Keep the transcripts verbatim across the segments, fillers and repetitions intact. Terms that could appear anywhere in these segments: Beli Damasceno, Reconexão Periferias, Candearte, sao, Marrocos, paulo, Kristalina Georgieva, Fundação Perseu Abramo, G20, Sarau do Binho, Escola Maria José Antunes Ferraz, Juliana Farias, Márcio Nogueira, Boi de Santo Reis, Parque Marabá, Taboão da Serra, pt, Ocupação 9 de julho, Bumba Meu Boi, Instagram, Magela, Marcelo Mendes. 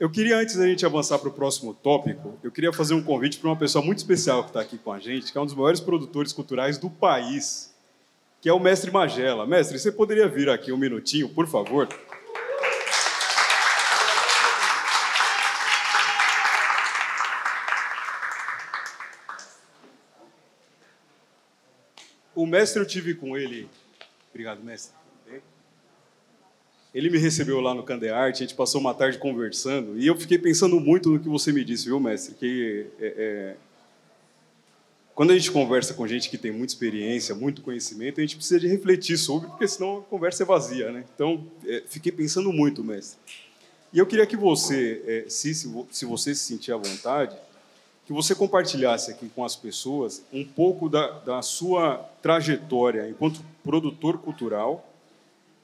Eu queria, antes da gente avançar para o próximo tópico, eu queria fazer um convite para uma pessoa muito especial que está aqui com a gente, que é um dos maiores produtores culturais do país, que é o mestre Magela. Mestre, você poderia vir aqui um minutinho, por favor? O mestre, eu tive com ele... Obrigado, mestre. Ele me recebeu lá no Candearte, a gente passou uma tarde conversando, e eu fiquei pensando muito no que você me disse, viu, mestre? Que é, é... quando a gente conversa com gente que tem muita experiência, muito conhecimento, a gente precisa de refletir sobre, porque senão a conversa é vazia, né? Então, é, fiquei pensando muito, mestre. E eu queria que você, é, se, se você se sentir à vontade, que você compartilhasse aqui com as pessoas um pouco da, da sua trajetória enquanto produtor cultural,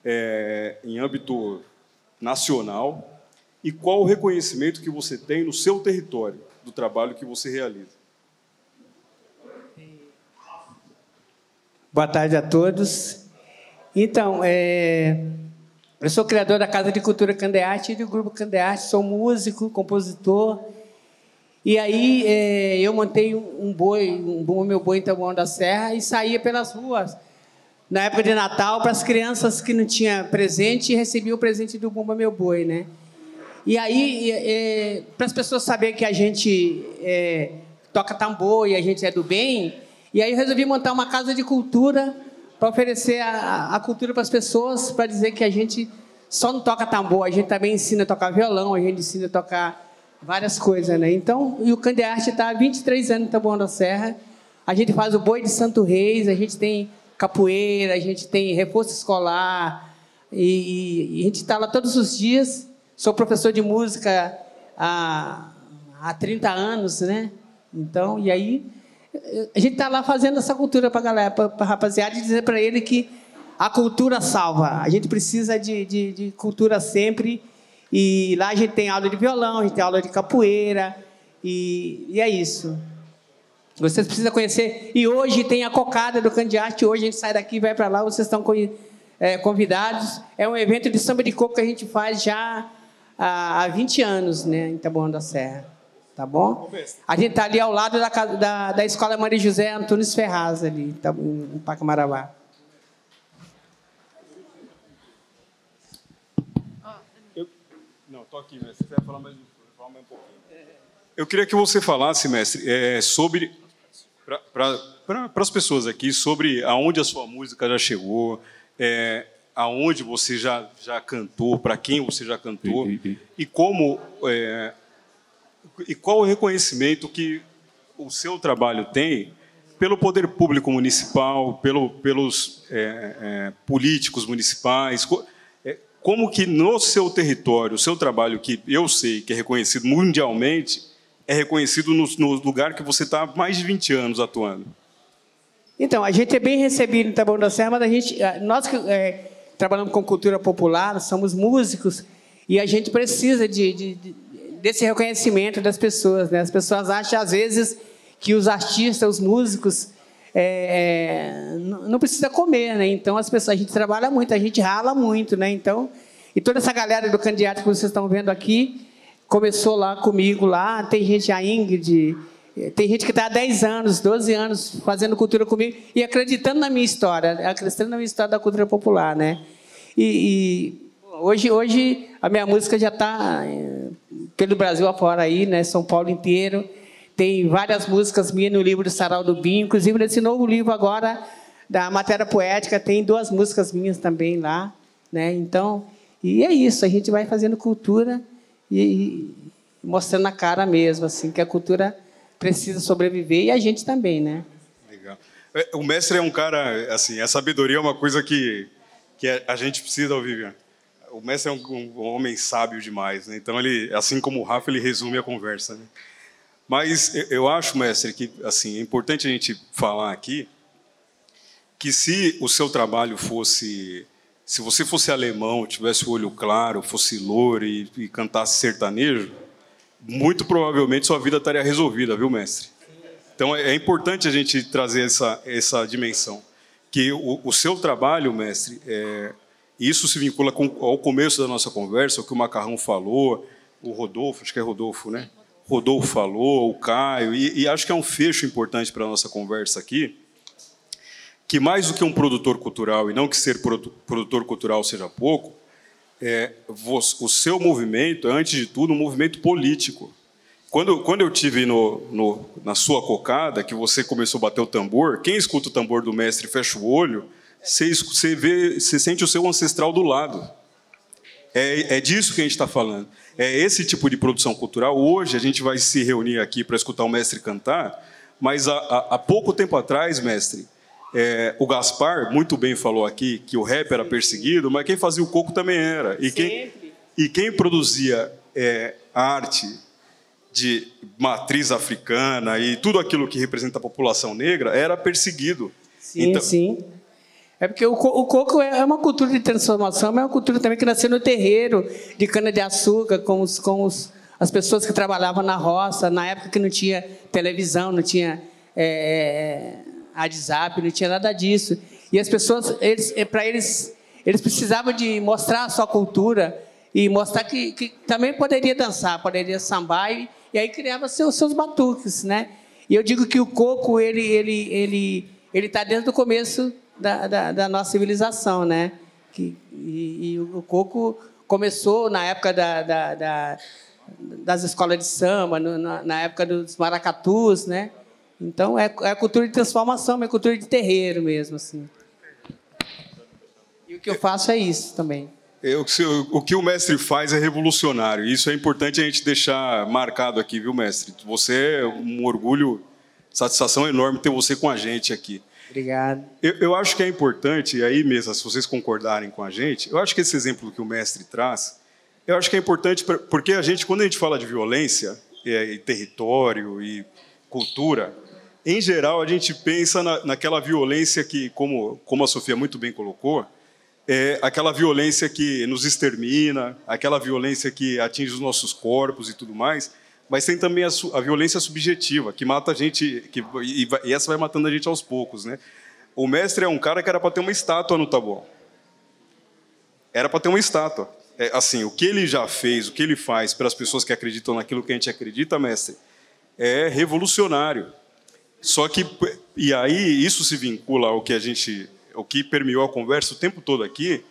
É, em âmbito nacional, e qual o reconhecimento que você tem no seu território do trabalho que você realiza. Boa tarde a todos. Então, é, eu sou criador da Casa de Cultura Candearte e do Grupo Candearte, sou músico, compositor, e aí é, eu montei um boi, um Bumba Meu Boi em Taboão da Serra, e saía pelas ruas na época de Natal, para as crianças que não tinham presente, recebiam o presente do Bumba Meu Boi, né? E aí, é, para as pessoas saberem que a gente é, toca tambor e a gente é do bem, e aí eu resolvi montar uma casa de cultura para oferecer a, a cultura para as pessoas, para dizer que a gente só não toca tambor, a gente também ensina a tocar violão, a gente ensina a tocar várias coisas, né? Então, e o Candearte está há vinte e três anos em Taboão da Serra, a gente faz o Boi de Santo Reis, a gente tem capoeira, a gente tem reforço escolar, e, e a gente está lá todos os dias. Sou professor de música há, há trinta anos, né? Então, e aí a gente está lá fazendo essa cultura para a galera, para a rapaziada, e dizer para ele que a cultura salva. A gente precisa de, de, de cultura sempre, e lá a gente tem aula de violão, a gente tem aula de capoeira, e, e é isso. Vocês precisam conhecer. E hoje tem a cocada do Candearte. Hoje a gente sai daqui e vai para lá. Vocês estão convidados. É um evento de samba de coco que a gente faz já há vinte anos, né, em Taboão da Serra. Tá bom? A gente está ali ao lado da, da, da Escola Maria José Antunes Ferraz, ali, tá, no Parque Marabá. Eu... Não, estou aqui, mas você vai falar mais, falar mais um pouquinho. Eu queria que você falasse, mestre, é, sobre... para pra, pra, as pessoas aqui, sobre aonde a sua música já chegou, é, aonde você já, já cantou, para quem você já cantou, sim, sim, sim. E como é, e qual o reconhecimento que o seu trabalho tem pelo poder público municipal, pelo, pelos é, é, políticos municipais. É, como que no seu território, o seu trabalho, que eu sei que é reconhecido mundialmente, é reconhecido no, no lugar que você está há mais de vinte anos atuando? Então, a gente é bem recebido em Taboão da Serra, mas a gente, nós que é, trabalhamos com cultura popular, somos músicos, e a gente precisa de, de, de, desse reconhecimento das pessoas, né? As pessoas acham, às vezes, que os artistas, os músicos, é, não precisa comer, né? Então, as pessoas, a gente trabalha muito, a gente rala muito, né? Então, e toda essa galera do Candearte que vocês estão vendo aqui, começou lá comigo, lá tem gente, a Ingrid, tem gente que está há dez anos, doze anos fazendo cultura comigo e acreditando na minha história, acreditando na minha história da cultura popular, né? E, e hoje, hoje a minha música já está pelo Brasil afora aí, né? São Paulo inteiro. Tem várias músicas minhas no livro do Sarau do Binho, inclusive nesse novo livro agora da matéria poética, tem duas músicas minhas também lá, né? Então, e é isso, a gente vai fazendo cultura e mostrando a cara mesmo, assim, que a cultura precisa sobreviver, e a gente também, né? Legal. O mestre é um cara, assim, a sabedoria é uma coisa que, que a gente precisa ouvir. O mestre é um, um homem sábio demais, né? Então, ele, assim como o Rafa, ele resume a conversa, né? Mas eu acho, mestre, que assim, é importante a gente falar aqui que se o seu trabalho fosse... Se você fosse alemão, tivesse o olho claro, fosse louro e, e cantasse sertanejo, muito provavelmente sua vida estaria resolvida, viu, mestre? Então, é, é importante a gente trazer essa, essa dimensão. Que o, o seu trabalho, mestre, é, isso se vincula com, ao começo da nossa conversa, o que o Macarrão falou, o Rodolfo, acho que é Rodolfo, né? Rodolfo falou, o Caio, e, e acho que é um fecho importante para a nossa conversa aqui, que mais do que um produtor cultural, e não que ser produtor cultural seja pouco, é, o seu movimento é, antes de tudo, um movimento político. Quando, quando eu tive no, no, na sua cocada, que você começou a bater o tambor, quem escuta o tambor do mestre e fecha o olho, você, você, vê, você sente o seu ancestral do lado. É, é disso que a gente está falando. É esse tipo de produção cultural. Hoje a gente vai se reunir aqui para escutar o mestre cantar, mas há, há, há pouco tempo atrás, mestre, É, o Gaspar muito bem falou aqui que o rap era perseguido, mas quem fazia o coco também era. E quem, e quem produzia é, arte de matriz africana e tudo aquilo que representa a população negra era perseguido. Sim, então... sim. É porque o coco é uma cultura de transformação, mas é uma cultura também que nasceu no terreiro de cana-de-açúcar, com, os, com os, as pessoas que trabalhavam na roça, na época que não tinha televisão, não tinha... É, WhatsApp, não tinha nada disso. E as pessoas, eles, para eles, eles precisavam de mostrar a sua cultura e mostrar que, que também poderia dançar, poderia sambar, e, e aí criava seus, seus batuques, né? E eu digo que o coco, ele ele ele ele está desde o começo da, da, da nossa civilização, né? Que, e, e o coco começou na época da, da, da, das escolas de samba, no, na, na época dos maracatus, né? Então, é a cultura de transformação, é a cultura de terreiro mesmo. Assim. E o que eu faço é isso também. Eu, o que o mestre faz é revolucionário. Isso é importante a gente deixar marcado aqui, viu, mestre? Você é um orgulho, satisfação enorme ter você com a gente aqui. Obrigado. Eu, eu acho que é importante, e aí mesmo, se vocês concordarem com a gente, eu acho que esse exemplo que o mestre traz, eu acho que é importante, pra, porque a gente, quando a gente fala de violência, é, e território e cultura... Em geral, a gente pensa na, naquela violência que, como, como a Sofia muito bem colocou, é aquela violência que nos extermina, aquela violência que atinge os nossos corpos e tudo mais, mas tem também a, a violência subjetiva, que mata a gente, que, e, e essa vai matando a gente aos poucos, né? O mestre é um cara que era para ter uma estátua no Taboão. Era para ter uma estátua. É, assim, o que ele já fez, o que ele faz para as pessoas que acreditam naquilo que a gente acredita, mestre, é revolucionário. Só que, e aí isso se vincula ao que a gente, o que permeou a conversa o tempo todo aqui,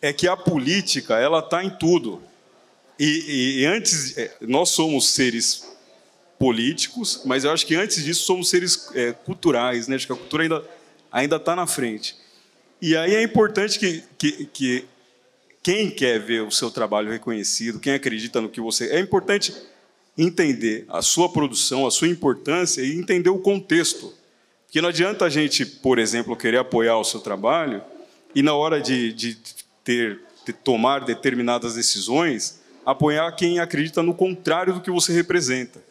é que a política, ela está em tudo. E, e antes, nós somos seres políticos, mas eu acho que antes disso somos seres é, culturais, né? Acho que a cultura ainda ainda está na frente. E aí é importante que, que, que quem quer ver o seu trabalho reconhecido, quem acredita no que você... É importante... entender a sua produção, a sua importância e entender o contexto. Porque não adianta a gente, por exemplo, querer apoiar o seu trabalho e, na hora de, de, ter, de tomar determinadas decisões, apoiar quem acredita no contrário do que você representa.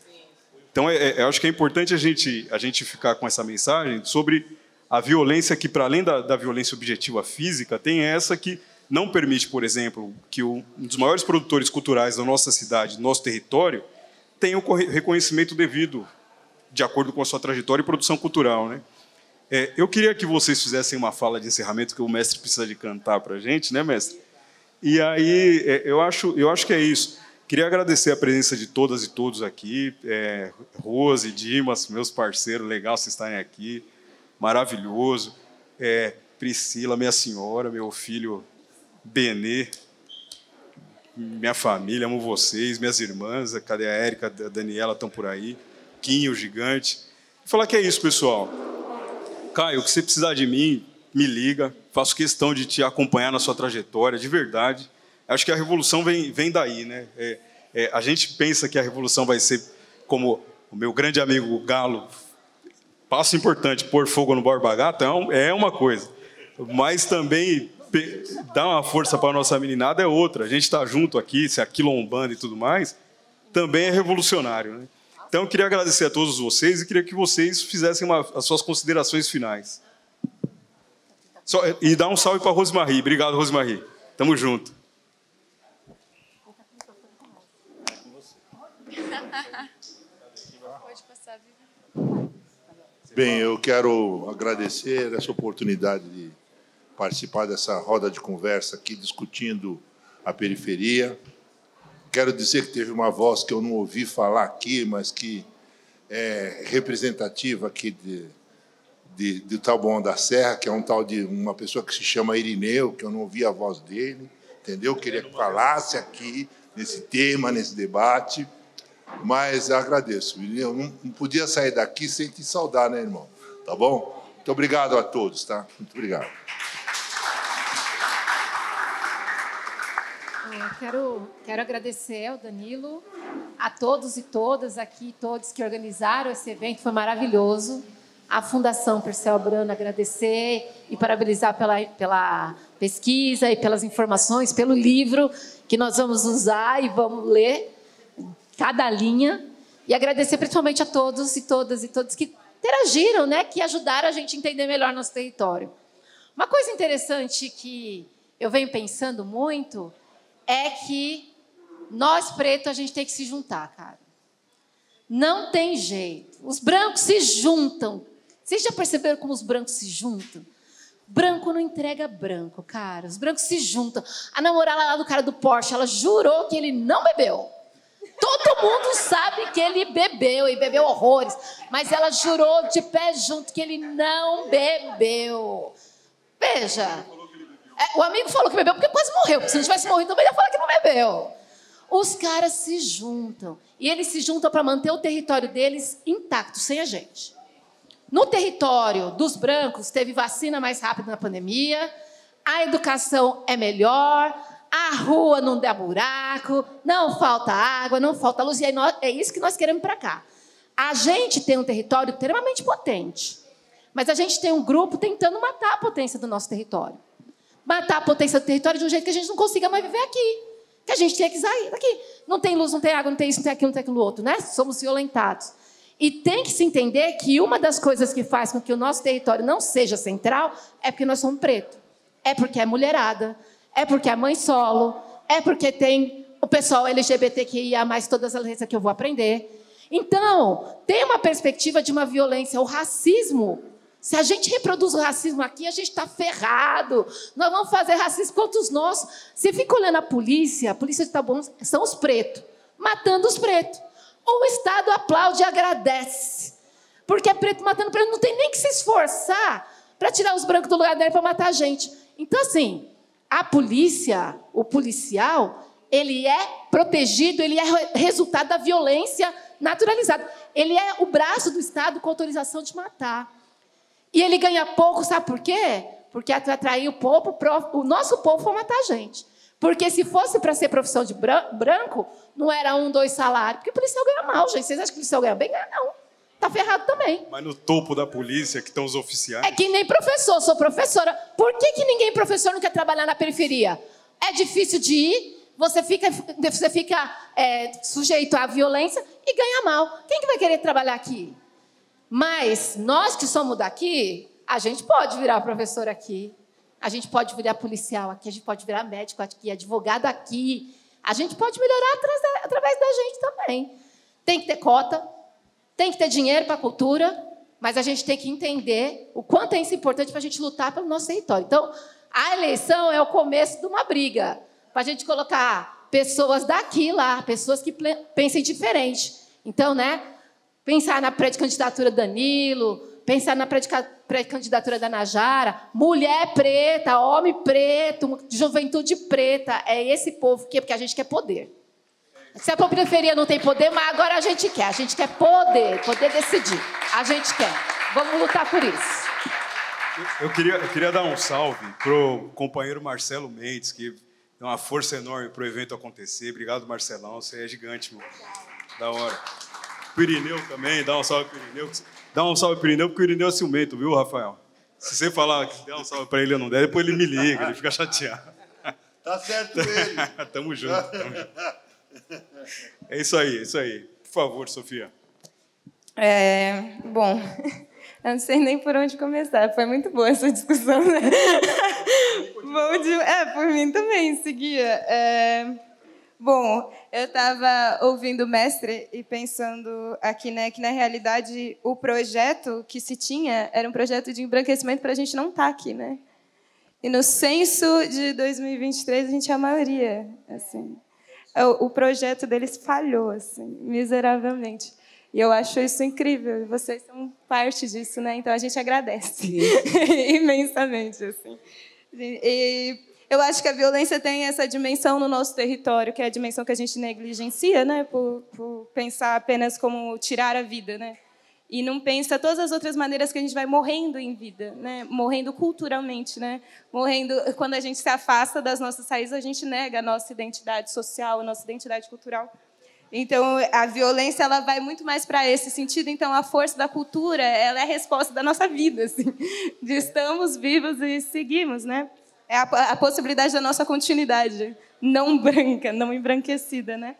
Então, é, é, eu acho que é importante a gente, a gente ficar com essa mensagem sobre a violência que, para além da, da violência objetiva física, tem essa que não permite, por exemplo, que o, um dos maiores produtores culturais da nossa cidade, do nosso território, tem o reconhecimento devido, de acordo com a sua trajetória e produção cultural, né? É, eu queria que vocês fizessem uma fala de encerramento, que o mestre precisa de cantar para a gente, né, mestre? E aí, é, eu, acho, eu acho que é isso. Queria agradecer a presença de todas e todos aqui, é, Rose, Dimas, meus parceiros, legal vocês estarem aqui, maravilhoso. É, Priscila, minha senhora, meu filho Benê, minha família, amo vocês, minhas irmãs, cadê a Érica, a Daniela, estão por aí, Quinho, gigante. Vou falar que é isso, pessoal. Caio, o que você precisar de mim, me liga, faço questão de te acompanhar na sua trajetória, de verdade. Acho que a revolução vem, vem daí, né? É, é, a gente pensa que a revolução vai ser como o meu grande amigo Galo, passo importante, pôr fogo no Barba Gata, é uma coisa, mas também... dar uma força para a nossa meninada é outra. A gente está junto aqui, se aquilombando e tudo mais, também é revolucionário, né? Então, eu queria agradecer a todos vocês e queria que vocês fizessem uma, as suas considerações finais. Só, e dar um salve para a Rosemarie. Obrigado, Rosemarie. Tamo junto. Bem, eu quero agradecer essa oportunidade de participar dessa roda de conversa aqui, discutindo a periferia. Quero dizer que teve uma voz que eu não ouvi falar aqui, mas que é representativa aqui de, de, de Taboão da Serra, que é um tal de uma pessoa que se chama Irineu, que eu não ouvi a voz dele, entendeu? Eu queria que falasse aqui nesse tema, nesse debate, mas agradeço. Eu não, não podia sair daqui sem te saudar, né, irmão? Tá bom? Muito obrigado a todos, tá? Muito obrigado. Eu quero, quero agradecer ao Danilo, a todos e todas aqui, todos que organizaram esse evento, foi maravilhoso. A Fundação Perseu Abramo agradecer e parabenizar pela, pela pesquisa e pelas informações, pelo livro que nós vamos usar e vamos ler cada linha. E agradecer principalmente a todos e todas e todos que interagiram, né, que ajudaram a gente a entender melhor nosso território. Uma coisa interessante que eu venho pensando muito é que nós, pretos, a gente tem que se juntar, cara. Não tem jeito. Os brancos se juntam. Vocês já perceberam como os brancos se juntam? Branco não entrega branco, cara. Os brancos se juntam. A namorada lá do cara do Porsche, ela jurou que ele não bebeu. Todo mundo sabe que ele bebeu, e bebeu horrores. Mas ela jurou de pé junto que ele não bebeu. Veja. É, o amigo falou que bebeu porque quase morreu. Porque se não tivesse morrido, também ia falar que não bebeu. Os caras se juntam. E eles se juntam para manter o território deles intacto, sem a gente. No território dos brancos, teve vacina mais rápida na pandemia, a educação é melhor, a rua não dá buraco, não falta água, não falta luz. E é isso que nós queremos para cá. A gente tem um território extremamente potente, mas a gente tem um grupo tentando matar a potência do nosso território. Matar a potência do território de um jeito que a gente não consiga mais viver aqui. Que a gente tem que sair daqui. Não tem luz, não tem água, não tem isso, não tem aquilo, não tem aquilo outro, né? Somos violentados. E tem que se entender que uma das coisas que faz com que o nosso território não seja central é porque nós somos pretos. É porque é mulherada, é porque é mãe solo, é porque tem o pessoal L G B T Q I A mais, todas as letras que eu vou aprender. Então, tem uma perspectiva de uma violência, o racismo. Se a gente reproduz o racismo aqui, a gente está ferrado. Nós vamos fazer racismo contra os nossos. Você fica olhando a polícia, a polícia de Taboão, são os pretos, matando os pretos. O Estado aplaude e agradece. Porque é preto matando preto, não tem nem que se esforçar para tirar os brancos do lugar dele para matar a gente. Então, assim, a polícia, o policial, ele é protegido, ele é resultado da violência naturalizada. Ele é o braço do Estado com autorização de matar. E ele ganha pouco, sabe por quê? Porque atrair o povo, o nosso povo foi matar a gente. Porque se fosse para ser profissão de branco, não era um, dois salários. Porque o policial ganha mal, gente. Vocês acham que o policial ganha bem? Não. Tá ferrado também. Mas no topo da polícia, que estão os oficiais... É que nem professor, sou professora. Por que, que ninguém professor não quer trabalhar na periferia? É difícil de ir, você fica, você fica é, sujeito à violência e ganha mal. Quem que vai querer trabalhar aqui? Mas nós que somos daqui, a gente pode virar professor aqui, a gente pode virar policial aqui, a gente pode virar médico aqui, advogado aqui. A gente pode melhorar através da gente também. Tem que ter cota, tem que ter dinheiro para a cultura, mas a gente tem que entender o quanto é isso importante para a gente lutar pelo nosso território. Então, a eleição é o começo de uma briga, para a gente colocar pessoas daqui lá, pessoas que pensem diferente. Então, né? Pensar na pré-candidatura do Danilo, pensar na pré-candidatura da Najara, mulher preta, homem preto, juventude preta, é esse povo que porque a gente quer poder. Se a periferia não tem poder, mas agora a gente quer, a gente quer poder, poder decidir, a gente quer. Vamos lutar por isso. Eu queria, eu queria dar um salve pro companheiro Marcelo Mendes, que deu uma força enorme pro evento acontecer. Obrigado, Marcelão, você é gigante, mano. Da hora. Pirineu também, dá um salve pro Irineu. Dá um salve pro Irineu, porque o Irineu é ciumento, viu, Rafael? Se você falar que der um salve pra ele ou não der, depois ele me liga, ele fica chateado. Tá certo ele. Tamo junto, tamo junto. É isso aí, é isso aí. Por favor, Sofia. É, bom, eu não sei nem por onde começar. Foi muito boa essa discussão, né? Bom de... É, por mim também, seguia. É... Bom, eu estava ouvindo o mestre e pensando aqui, né, que, na realidade, o projeto que se tinha era um projeto de embranquecimento para a gente não estar aqui, né? E no censo de dois mil e vinte e três, a gente é a maioria, assim. o projeto deles falhou, assim, miseravelmente. E eu acho isso incrível, e vocês são parte disso, né? Então a gente agradece imensamente, assim. E eu acho que a violência tem essa dimensão no nosso território, que é a dimensão que a gente negligencia, né? Por, por pensar apenas como tirar a vida, né? E não pensa todas as outras maneiras que a gente vai morrendo em vida, né? Morrendo culturalmente, né? Morrendo quando a gente se afasta das nossas raízes, a gente nega a nossa identidade social, a nossa identidade cultural. Então, a violência ela vai muito mais para esse sentido. Então, a força da cultura ela é a resposta da nossa vida, assim, de estamos vivos e seguimos, né? É a, a possibilidade da nossa continuidade, não branca, não embranquecida, né?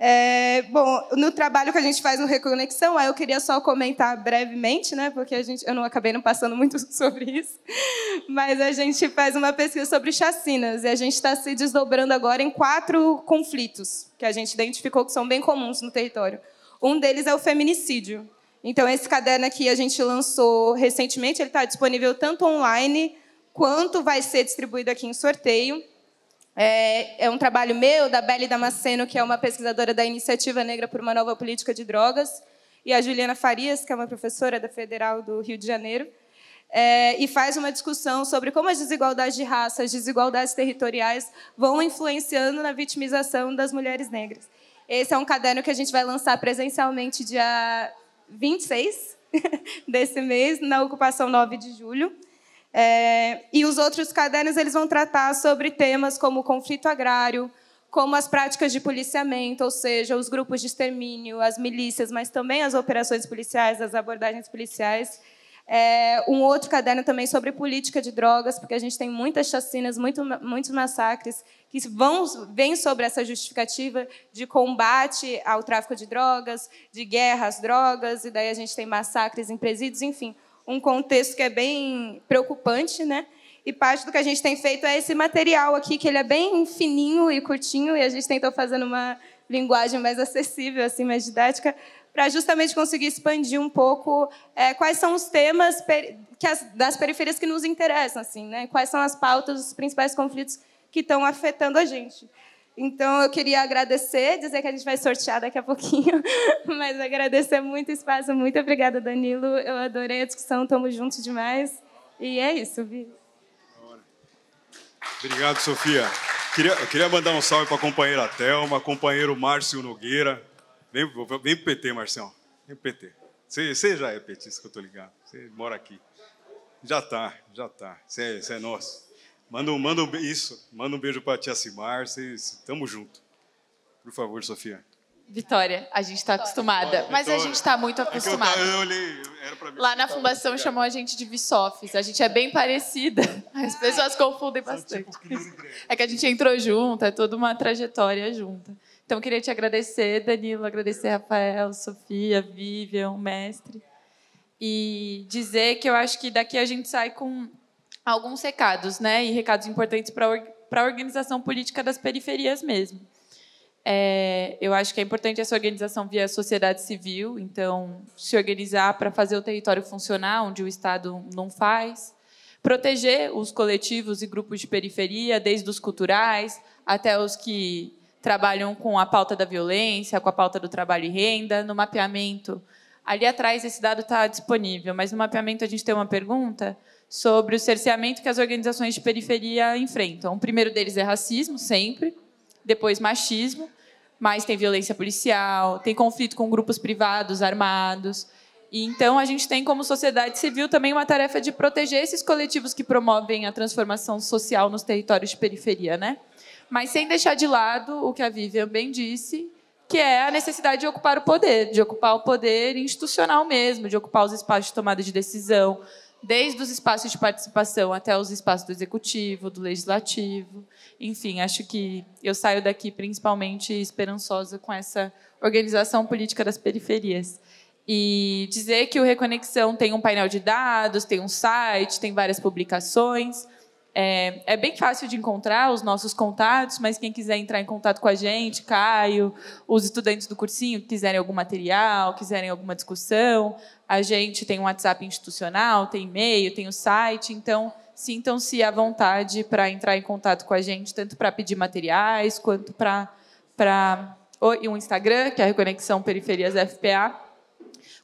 É, bom, no trabalho que a gente faz no Reconexão, aí eu queria só comentar brevemente, né? Porque a gente, eu não acabei não passando muito sobre isso, mas a gente faz uma pesquisa sobre chacinas e a gente está se desdobrando agora em quatro conflitos que a gente identificou que são bem comuns no território. Um deles é o feminicídio. Então, esse caderno aqui a gente lançou recentemente, ele está disponível tanto online quanto vai ser distribuído aqui em sorteio. É um trabalho meu, da Beli Damasceno, que é uma pesquisadora da Iniciativa Negra por uma Nova Política de Drogas, e a Juliana Farias, que é uma professora da Federal do Rio de Janeiro, é, e faz uma discussão sobre como as desigualdades de raça, as desigualdades territoriais vão influenciando na vitimização das mulheres negras. Esse é um caderno que a gente vai lançar presencialmente dia vinte e seis desse mês, na Ocupação nove de julho. É, e os outros cadernos eles vão tratar sobre temas como o conflito agrário, como as práticas de policiamento, ou seja, os grupos de extermínio, as milícias, mas também as operações policiais, as abordagens policiais. É, um outro caderno também sobre política de drogas, porque a gente tem muitas chacinas, muito, muitos massacres que vão, vêm sobre essa justificativa de combate ao tráfico de drogas, de guerra às drogas, e daí a gente tem massacres em presídios, enfim, um contexto que é bem preocupante, né? E parte do que a gente tem feito é esse material aqui, que ele é bem fininho e curtinho, e a gente tentou fazer uma linguagem mais acessível, assim, mais didática, para justamente conseguir expandir um pouco é, quais são os temas que as, das periferias que nos interessam, assim, né? Quais são as pautas, os principais conflitos que estão afetando a gente. Então, eu queria agradecer, dizer que a gente vai sortear daqui a pouquinho, mas agradecer muito o espaço. Muito obrigada, Danilo. Eu adorei a discussão, estamos juntos demais. E é isso, Vi. Obrigado, Sofia. Queria, eu queria mandar um salve para a companheira Thelma, companheiro Márcio Nogueira. Vem, vem pro P T, Marcião. Vem pro P T. Você, você já é petista, que eu tô ligado. Você mora aqui. Já tá, já tá. Você, você é nosso. Manda um, manda um, isso, manda um beijo para a tia Cimar, vocês, tamo junto. Por favor, Sofia. Vitória, a gente está acostumada, Vitória, mas Vitória. a gente está muito acostumada. É eu, eu olhei, era pra mim. Lá na fundação chamou a gente de Vissofis, a gente é bem parecida, as pessoas confundem bastante. É que a gente entrou junto, é toda uma trajetória junta. Então, queria te agradecer, Danilo, agradecer Rafael, Sofia, Vivian, o mestre, e dizer que eu acho que daqui a gente sai com alguns recados, né? E recados importantes para a organização política das periferias mesmo. É, eu acho que é importante essa organização via sociedade civil, então, se organizar para fazer o território funcionar, onde o Estado não faz, proteger os coletivos e grupos de periferia, desde os culturais até os que trabalham com a pauta da violência, com a pauta do trabalho e renda, no mapeamento. Ali atrás, esse dado está disponível, mas no mapeamento a gente tem uma pergunta sobre o cerceamento que as organizações de periferia enfrentam. O primeiro deles é racismo, sempre, depois machismo, mas tem violência policial, tem conflito com grupos privados, armados. E, então, a gente tem, como sociedade civil, também uma tarefa de proteger esses coletivos que promovem a transformação social nos territórios de periferia, né? Mas sem deixar de lado o que a Vivian bem disse, que é a necessidade de ocupar o poder, de ocupar o poder institucional mesmo, de ocupar os espaços de tomada de decisão, desde os espaços de participação até os espaços do executivo, do legislativo. Enfim, acho que eu saio daqui principalmente esperançosa com essa organização política das periferias. E dizer que o Reconexão tem um painel de dados, tem um site, tem várias publicações. É, é bem fácil de encontrar os nossos contatos, mas quem quiser entrar em contato com a gente, Caio, os estudantes do cursinho, quiserem algum material, quiserem alguma discussão, a gente tem um WhatsApp institucional, tem e-mail, tem o site, então sintam-se à vontade para entrar em contato com a gente, tanto para pedir materiais, quanto para para e um Instagram, que é a Reconexão Periferias F P A,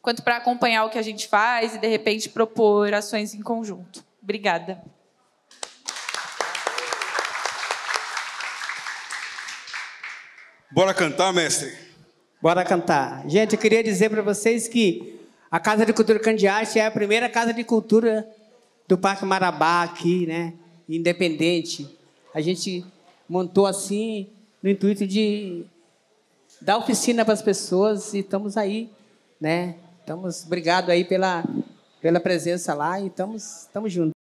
quanto para acompanhar o que a gente faz e, de repente, propor ações em conjunto. Obrigada. Bora cantar, mestre? Bora cantar. Gente, eu queria dizer para vocês que a Casa de Cultura Candearte é a primeira Casa de Cultura do Parque Marabá aqui, né? Independente. A gente montou assim no intuito de dar oficina para as pessoas e estamos aí, né? Estamos, obrigado aí pela, pela presença lá e estamos, estamos juntos.